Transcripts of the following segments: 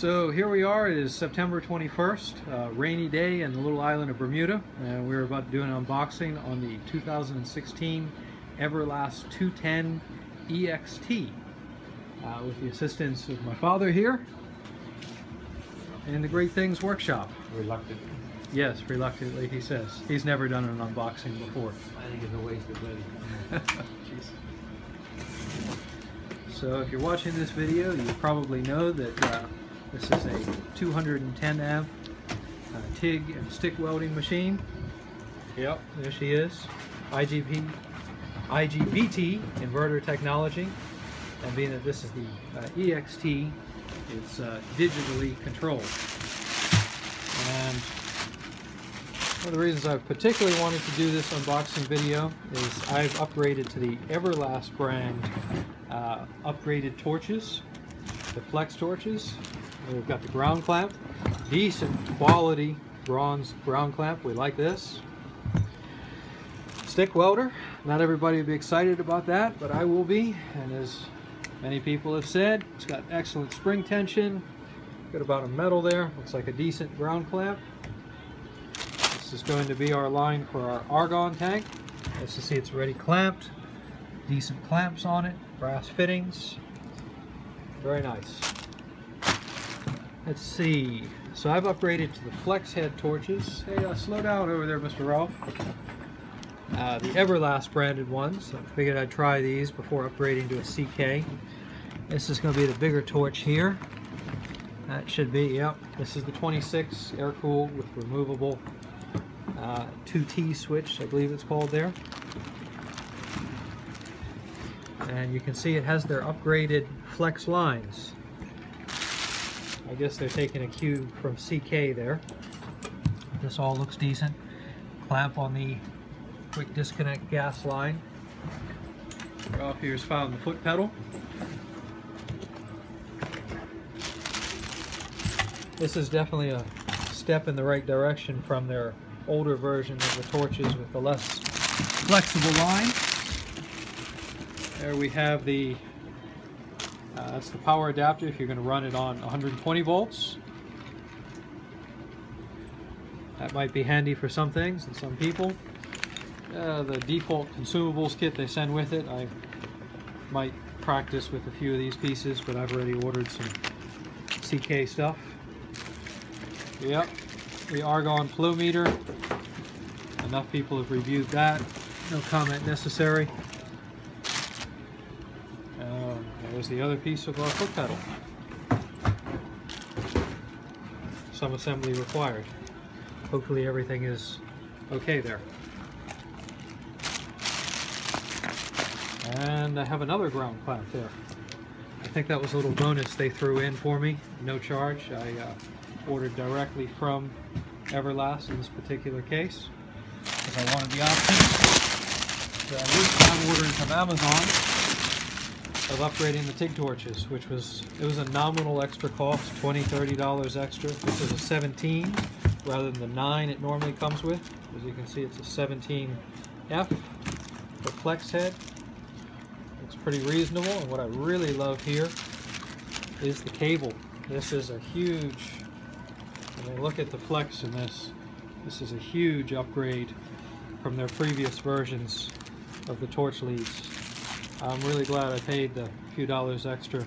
So here we are, it is September 21st, rainy day in the little island of Bermuda, and we're about to do an unboxing on the 2016 Everlast 210 EXT with the assistance of my father here and the Great Things Workshop. Reluctant. Yes, reluctantly, he says. He's never done an unboxing before. I think it's a waste of money. So if you're watching this video, you probably know that this is a 210 amp TIG and stick welding machine. Yep, there she is. IGBT inverter technology. And being that this is the EXT, it's digitally controlled. And one of the reasons I've particularly wanted to do this unboxing video is I've upgraded to the Everlast brand upgraded torches, the flex torches. We've got the ground clamp, decent quality bronze ground clamp. We like this. Stick welder. Not everybody will be excited about that, but I will be. And as many people have said, it's got excellent spring tension. Got about a metal there. Looks like a decent ground clamp. This is going to be our line for our argon tank. As you see, it's already clamped. Decent clamps on it. Brass fittings. Very nice. Let's see. So I've upgraded to the flex head torches. Hey, slow down over there, Mr. Ralph. The Everlast branded ones. I figured I'd try these before upgrading to a CK. This is going to be the bigger torch here. That should be, yep. This is the 26 air-cooled with removable 2T switch, I believe it's called there. And you can see it has their upgraded flex lines. I guess they're taking a cue from CK there. This all looks decent. Clamp on the quick disconnect gas line. Ralph here's found the foot pedal. This is definitely a step in the right direction from their older version of the torches with the less flexible line. There we have the, that's the power adapter if you're going to run it on 120 volts. That might be handy for some things and some people. The default consumables kit they send with it, I might practice with a few of these pieces, but I've already ordered some CK stuff. Yep, the argon flow meter. Enough people have reviewed that. No comment necessary. There's the other piece of our foot pedal. Some assembly required. Hopefully everything is okay there. And I have another ground clamp there. I think that was a little bonus they threw in for me. No charge. I ordered directly from Everlast in this particular case because I wanted the option. So I'm ordering from Amazon of upgrading the TIG torches, which was, it was a nominal extra cost, $20, $30 extra. This is a 17 rather than the 9 it normally comes with. As you can see, it's a 17F for flex head. It's pretty reasonable, and what I really love here is the cable. This is a huge, and look at the flex in this. This is a huge upgrade from their previous versions of the torch leads. I'm really glad I paid the few dollars extra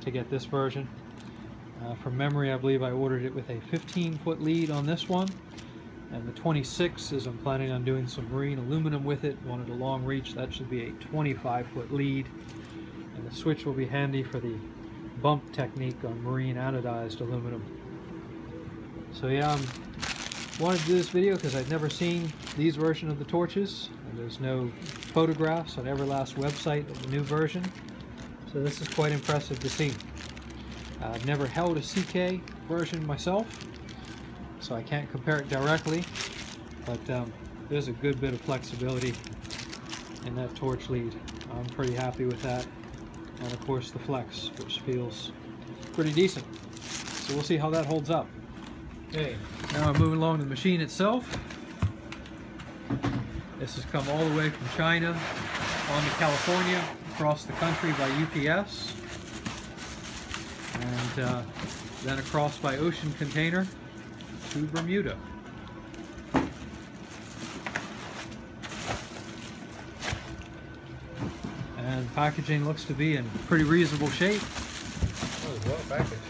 to get this version. From memory, I believe I ordered it with a 15-foot lead on this one, and the 26 is I'm planning on doing some marine aluminum with it. Wanted a long reach, that should be a 25-foot lead, and the switch will be handy for the bump technique on marine anodized aluminum. So yeah, I wanted to do this video because I've never seen these version of the torches, and there's no photographs on Everlast website of the new version, so this is quite impressive to see. I've never held a CK version myself, so I can't compare it directly, but there's a good bit of flexibility in that torch lead. I'm pretty happy with that, and of course the flex, which feels pretty decent, so we'll see how that holds up. Okay, now I'm moving along to the machine itself. This has come all the way from China on to California, across the country by UPS. And then across by ocean container to Bermuda. And packaging looks to be in pretty reasonable shape. That was well packaged.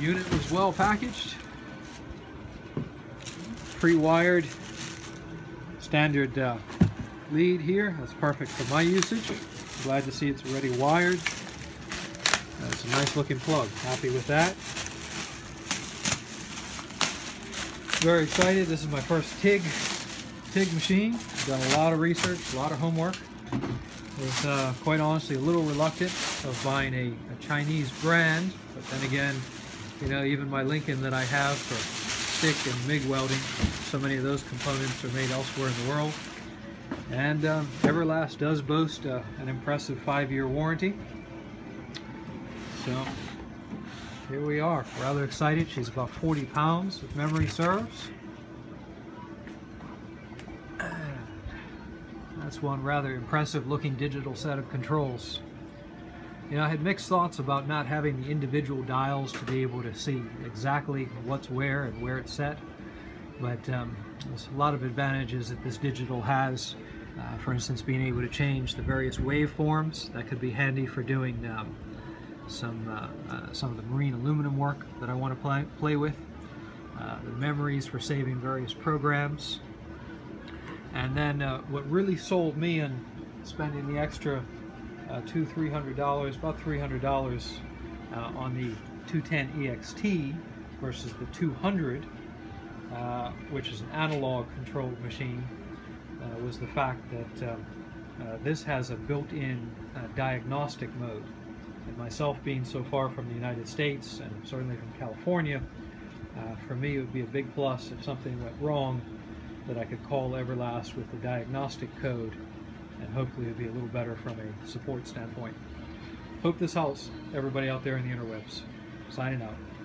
Unit was well packaged, pre-wired, standard lead here. That's perfect for my usage. Glad to see it's already wired. That's a nice looking plug. Happy with that. Very excited. This is my first TIG machine. I've done a lot of research, a lot of homework. Was quite honestly a little reluctant of buying a Chinese brand, but then again, you know, even my Lincoln that I have for stick and MIG welding, so many of those components are made elsewhere in the world. And Everlast does boast an impressive 5-year warranty. So here we are, rather excited. She's about 40 pounds if memory serves. That's one rather impressive looking digital set of controls. You know, I had mixed thoughts about not having the individual dials to be able to see exactly what's where and where it's set, but there's a lot of advantages that this digital has. For instance, being able to change the various waveforms. That could be handy for doing some of the marine aluminum work that I want to play with. The memories for saving various programs. And then what really sold me in spending the extra $200–$300, about $300 on the 210 EXT versus the 200, which is an analog controlled machine, was the fact that this has a built-in diagnostic mode. And myself being so far from the United States and certainly from California, for me it would be a big plus if something went wrong, that I could call Everlast with the diagnostic code, and hopefully it'll be a little better from a support standpoint. Hope this helps everybody out there in the interwebs. Signing out.